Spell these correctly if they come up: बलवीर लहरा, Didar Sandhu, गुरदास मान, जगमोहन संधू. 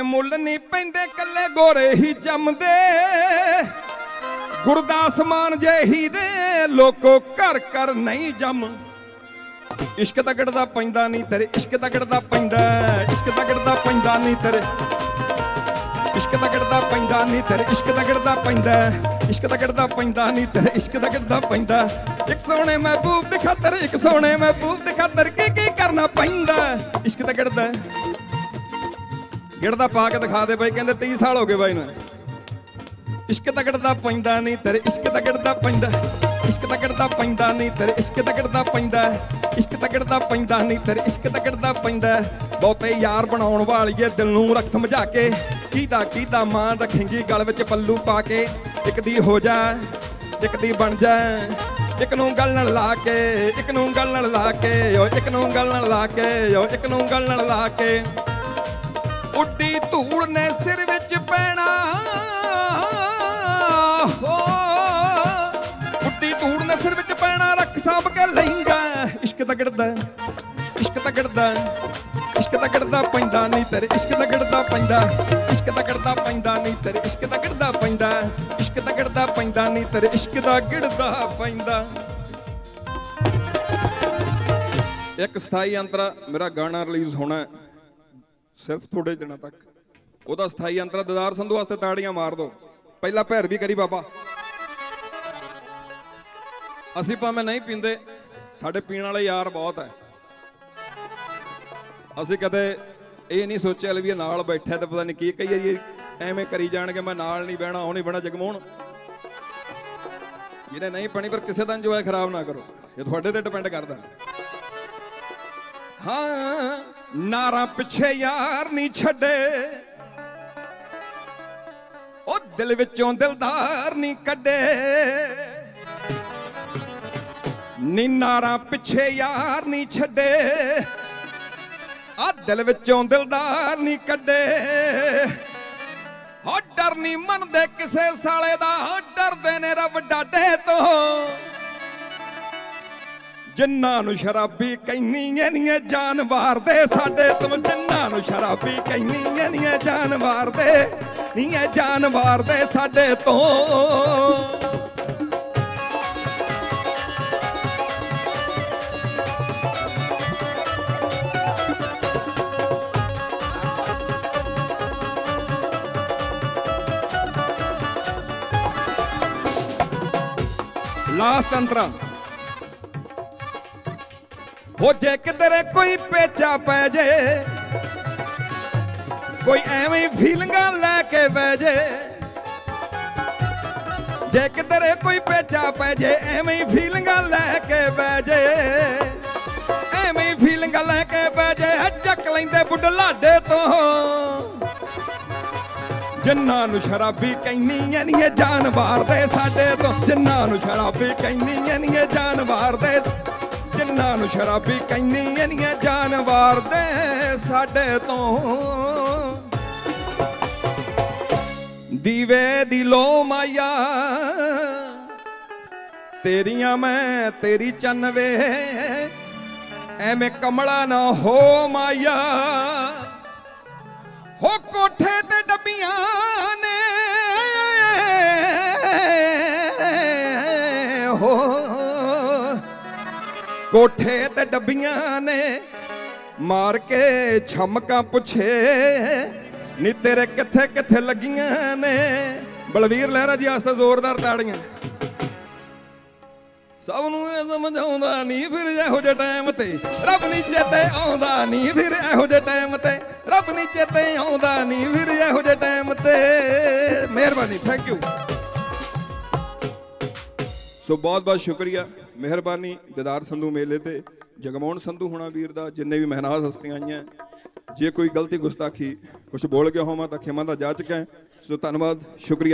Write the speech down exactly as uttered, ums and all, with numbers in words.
मुल नहीं पैंदे कले गोरे ही जमदे। गुरदास मान जे हीरे लोको कर कर नहीं जम। इश्क दा गड़दा पैंदा नहीं तेरे, इश्क दा गड़दा पैंदा, इश्क दा गड़दा पैंदा नहीं तेरे, इश्क दा गड़दा पैंदा नहीं तेरे, इश्क दा गड़दा पैंदा, इश्क दा गड़दा पैंदा नहीं तेरे, इश्क दा गड़दा पैंदा। एक सोहणे महबूब दी खातर, एक सोहणे महबूब दी खातर की की करना पैंदा। इश्क दा गड़दा गिड़दा पा के दिखा दे भाई, कहते तीस साल हो गए भाई ने। इश्क दा गड़दा पैंदा नहीं तेरे, इश्क दा गड़दा पैंदा, इश्क दा गड़दा पैंदा नहीं तेरे, इश्क दा गड़दा पैंदा, इश्क दा गड़दा पैंदा नहीं तेरे, इश्क दा गड़दा पैंदा। बहुते यार बनाउण वालीए दिल नूं रख समझा के, कीदा कीदा मां रखेंगी गल विच पल्लू पा के। इक दी हो जा, इक दी बन जा, इक नूं गल नाल ला के, इक नूं गल नाल ला के, इक नूं गल नाल ला के, इक नूं गल नाल ला के। उड्डी धूड़ ने सिर विच पैना, धूड़ ने सिर विच पैना, रख साब के लैंगा। इश्क दा गड़दा, इश्क दा गड़दा, इश्क दा गड़दा पैंदा नहीं तेरे, इश्क दा गड़दा पैंदा, इश्क दा गड़दा पैंदा नहीं तेरे, इश्क दा गड़दा पैंदा, इश्क दा गड़दा पैंदा नहीं तेरे, इश्क दा गड़दा पैंदा। एक स्थाई अंतरा मेरा गाना रिलीज होना है सिर्फ थोड़े दिनों तक। ओहदा स्थाई अंतरा दीदार संधू वास्ते ताड़ियां मार दो। पहला भैरवी करी बाबा। असी भावें नहीं पींदे, साडे पीण वाले यार बहुत है। असी कदे ये नहीं सोचिया भी नाल बैठा तो पता नहीं की कही ये एवें करी जाने के, मैं नाल नहीं बहना, ओ नहीं बहना। जगमोहन जिन्हें नहीं पीनी पर किसी का इंजॉय खराब ना करो, ये तुहाडे ते डिपेंड करता। हाँ नारा पिछे यार नहीं छड्डे, ओ दिल विचों दिलदार नहीं कड्डे। नी नारा पिछे यार नहीं छड्डे, आ दिल विचों दिलदार नहीं कड्डे। हो डर नहीं मनदे किसे साले दा, डरदे ने रब डाडे तो। जिन्ना नू शराबी कहनी है नी है जानवार दे साडे, तुम जिन्ना नू शराबी कहनी है नी है जानवार दे, नी है जानवार दे साडे तो। लास्ट अंतरा। हो जे किधरे कोई पेचा पै जे, कोई एवें फीलिंगा लैके पै जे, जे किधरे कोई पेचा पै जे, एवें फीलिंगा लैके पै जे, एवें फीलिंगा लैके पै जे। चक लेंदे बुढ़ लाडे तो। जिन्ना नू शराबी कहनी है नी है जानवार दे साडे तो, जिन्ना नू शराबी कहनी है नी है जानवार दे, जिन्ना नू शराबी कहनी है नी है जानवार दे साडे तो। दीवे दिलो माया तेरिया मैं तेरी चन्नवे, ऐवें कमला ना हो माया। हो कोठे ते डबियां ने, हो कोठे ते डबियां ने, मार के छमका पुछे नी तेरे किथे किथे लगियां ने। बलवीर लहरा जी आस्ते जोरदार ताड़ियां। सबनू यह समझ आउंदा नहीं फिर इहो जिहे टाइम ते, रब नी चेते आउंदा नहीं फिर इहो जिहे टाइम ते, रब नी चेते आउंदा नहीं फिर इहो जिहे टाइम ते। मेहरबानी, थैंक यू। सो बहुत बहुत शुक्रिया, मेहरबानी। दीदार संधू मेले ते जगमोहन संधू होना वीर दा, जिन्ने भी महनाज हस्तियां आई हैं, जे कोई गलती गुस्ताखी कुछ बोल गया होवां तां खेमा दा जा चुका है। सो धन्नवाद, शुक्रिया।